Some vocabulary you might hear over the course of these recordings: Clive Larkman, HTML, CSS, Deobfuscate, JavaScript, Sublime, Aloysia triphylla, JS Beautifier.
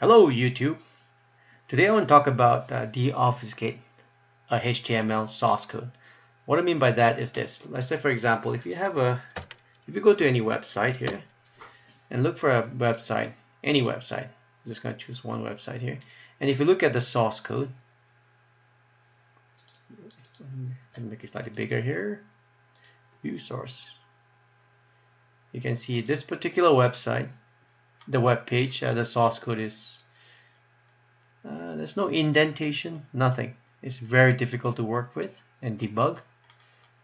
Hello YouTube. Today I want to talk about deobfuscate a HTML source code. What I mean by that is this. Let's say, for example, if you go to any website here and look for a website, any website. I'm just going to choose one website here. And if you look at the source code, let me make it slightly bigger here. View source. You can see this particular website. The web page, the source code is, there's no indentation, nothing. It's very difficult to work with and debug,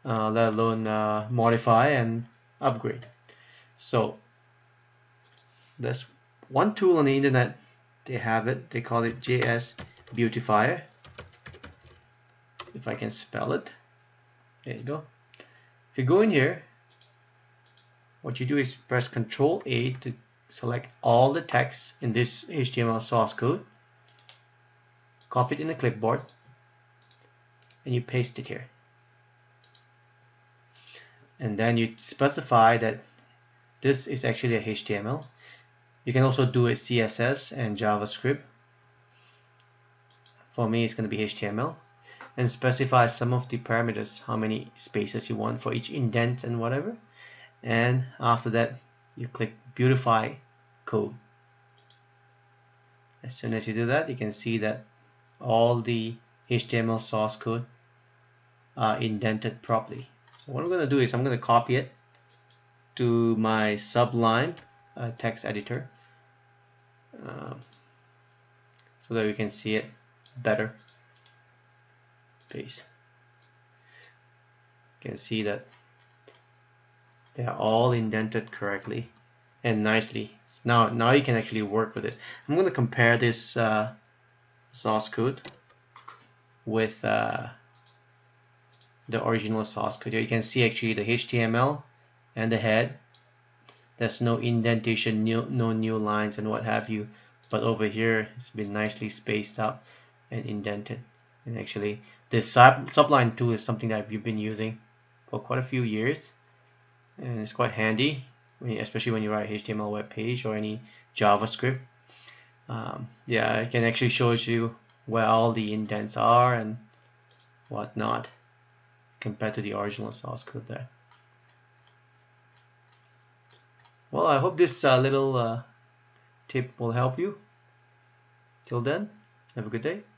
let alone modify and upgrade. So there's one tool on the internet, they have it, they call it JS Beautifier. If I can spell it, there you go. If you go in here, what you do is press Ctrl A to select all the text in this HTML source code, copy it in the clipboard, and you paste it here. And then you specify that this is actually a HTML. You can also do a CSS and JavaScript. For me, it's going to be HTML. And specify some of the parameters, how many spaces you want for each indent and whatever. And after that, you click Beautify Code. As soon as you do that, you can see that all the HTML source code are indented properly. So what I'm going to do is I'm going to copy it to my Sublime text editor so that we can see it better. Paste. You can see that they are all indented correctly and nicely. Now you can actually work with it. I'm going to compare this source code with the original source code. Here you can see actually the HTML and the head. There's no indentation, no new lines and what have you. But over here, it's been nicely spaced out and indented. And actually, this Sublime tool is something that we've been using for quite a few years. And it's quite handy, especially when you write HTML web page or any JavaScript. Yeah, it can actually show you where all the indents are and whatnot compared to the original source code there. Well, I hope this little tip will help you. Till then, have a good day.